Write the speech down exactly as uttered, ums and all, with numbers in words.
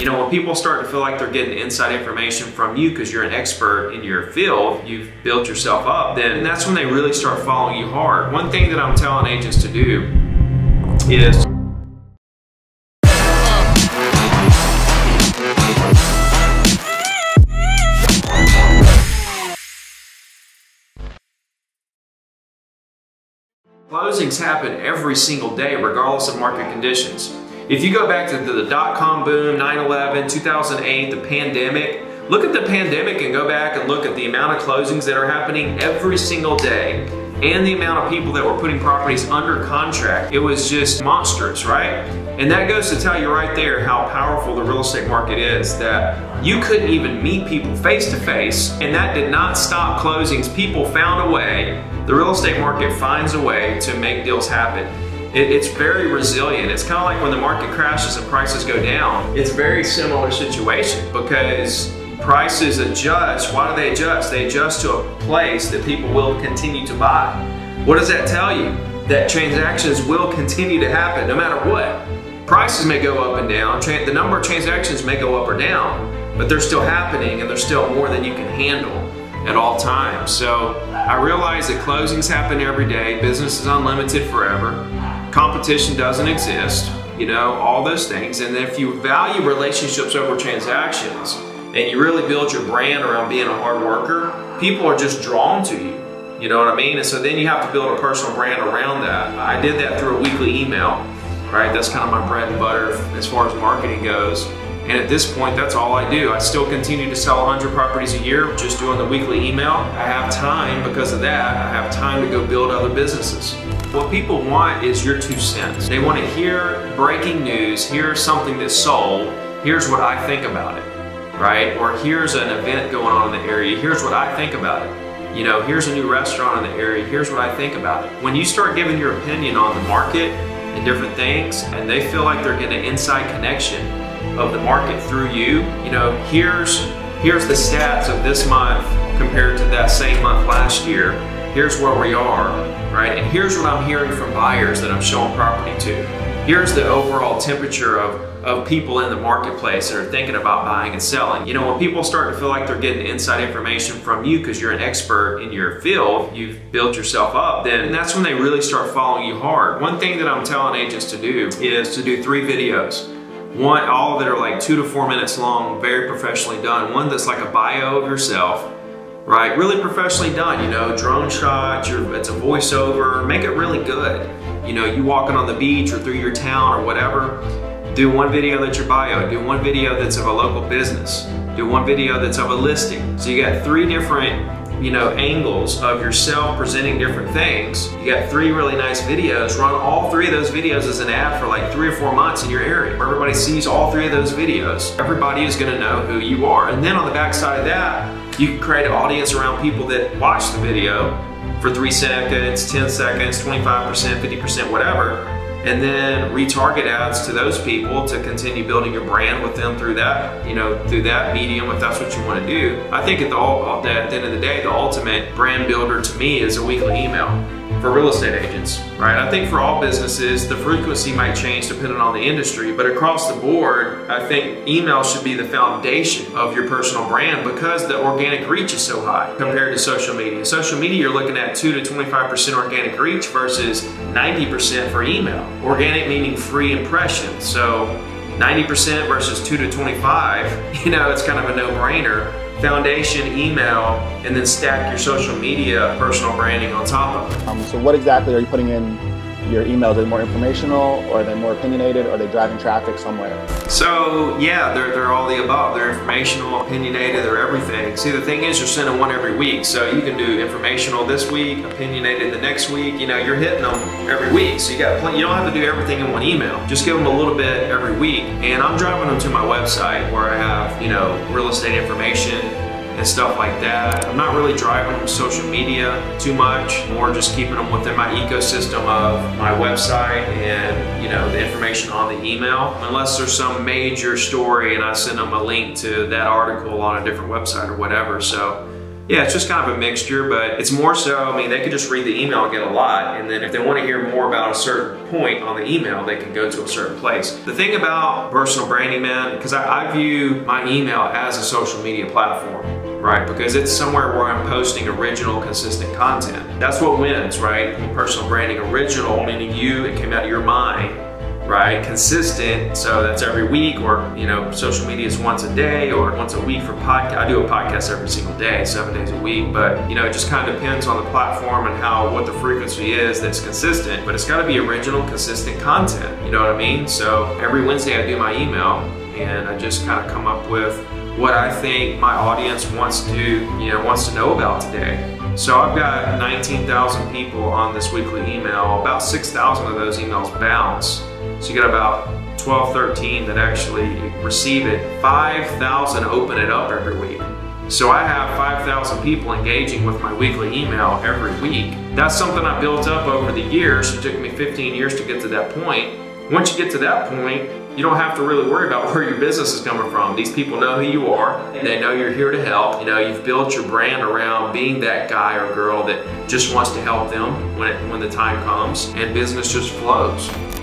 You know, when people start to feel like they're getting inside information from you because you're an expert in your field, you've built yourself up, then that's when they really start following you hard. One thing that I'm telling agents to do is closings happen every single day regardless of market conditions. If you go back to the, the dot-com boom, nine eleven, two thousand eight, the pandemic, look at the pandemic and go back and look at the amount of closings that are happening every single day and the amount of people that were putting properties under contract. It was just monstrous, right? And that goes to tell you right there how powerful the real estate market is, that you couldn't even meet people face to face, and that did not stop closings. People found a way. The real estate market finds a way to make deals happen. It, it's very resilient. It's kind of like when the market crashes and prices go down. It's a very similar situation because prices adjust. Why do they adjust? They adjust to a place that people will continue to buy. What does that tell you? That transactions will continue to happen no matter what. Prices may go up and down. The number of transactions may go up or down, but they're still happening and there's still more than you can handle at all times. So I realize that closings happen every day, business is unlimited forever, competition doesn't exist, you know, all those things. And if you value relationships over transactions and you really build your brand around being a hard worker, people are just drawn to you. You know what I mean? And so then you have to build a personal brand around that. I did that through a weekly email, right? That's kind of my bread and butter as far as marketing goes. And at this point, that's all I do. I still continue to sell one hundred properties a year, just doing the weekly email. I have time because of that. I have time to go build other businesses. What people want is your two cents. They want to hear breaking news, hear something that's sold, here's what I think about it, right? Or here's an event going on in the area, here's what I think about it. You know, here's a new restaurant in the area, here's what I think about it. When you start giving your opinion on the market and different things, and they feel like they're getting an inside connection of the market through you, you know, here's here's the stats of this month compared to that same month last year, here's where we are, right? And here's what I'm hearing from buyers that I'm showing property to. Here's the overall temperature of, of people in the marketplace that are thinking about buying and selling. You know, when people start to feel like they're getting inside information from you because you're an expert in your field, you've built yourself up, then that's when they really start following you hard. One thing that I'm telling agents to do is to do three videos. One, all that are like two to four minutes long, very professionally done. One that's like a bio of yourself, right? Really professionally done, you know, drone shots, your, it's a voiceover, make it really good. You know, you walking on the beach or through your town or whatever. Do one video that's your bio, do one video that's of a local business, do one video that's of a listing. So you got three different, you know, angles of yourself presenting different things. You got three really nice videos. Run all three of those videos as an ad for like three or four months in your area. Everybody sees all three of those videos. Everybody is gonna know who you are. And then on the backside of that, you can create an audience around people that watch the video for three seconds, ten seconds, twenty-five percent, fifty percent, whatever. And then retarget ads to those people to continue building your brand with them through that, you know, through that medium, if that's what you want to do. I think at the, all, at the end of the day, the ultimate brand builder to me is a weekly email for real estate agents, right? I think for all businesses, the frequency might change depending on the industry, but across the board, I think email should be the foundation of your personal brand because the organic reach is so high compared to social media. Social media, you're looking at two to twenty-five percent organic reach versus ninety percent for email. Organic meaning free impressions. So ninety percent versus two to twenty-five, you know, it's kind of a no-brainer. Foundation, email, and then stack your social media, personal branding on top of it. Um, so what exactly are you putting in your emails? Are they more informational, or are they more opinionated, or are they driving traffic somewhere? So yeah, they're, they're all the above. They're informational, opinionated, they're everything. See, the thing is you're sending one every week, so you can do informational this week, opinionated the next week, you know, you're hitting them every week. So you got plenty, you don't have to do everything in one email. Just give them a little bit every week, and I'm driving them to my website where I have, you know, real estate information and stuff like that. I'm not really driving them to social media too much, more just keeping them within my ecosystem of my website and, you know, the information on the email. Unless there's some major story and I send them a link to that article on a different website or whatever. So Yeah, it's just kind of a mixture, but it's more so, I mean, they could just read the email and get a lot, and then if they want to hear more about a certain point on the email, they can go to a certain place. The thing about personal branding, man, because I, I view my email as a social media platform. Right, because it's somewhere where I'm posting original, consistent content. That's what wins, right? Personal branding, original, meaning you, it came out of your mind, right? Consistent, so that's every week, or, you know, social media is once a day or once a week for podcast. I do a podcast every single day, seven days a week, but, you know, it just kind of depends on the platform and how, what the frequency is that's consistent, but it's gotta be original, consistent content, you know what I mean? So every Wednesday I do my email and I just kind of come up with what I think my audience wants to, you know, wants to know about today. So I've got nineteen thousand people on this weekly email. About six thousand of those emails bounce. So you got about twelve, thirteen that actually receive it. five thousand open it up every week. So I have five thousand people engaging with my weekly email every week. That's something I built up over the years. It took me fifteen years to get to that point. Once you get to that point, you don't have to really worry about where your business is coming from. These people know who you are, and they know you're here to help. You know, you've built your brand around being that guy or girl that just wants to help them when, it, when the time comes, and business just flows.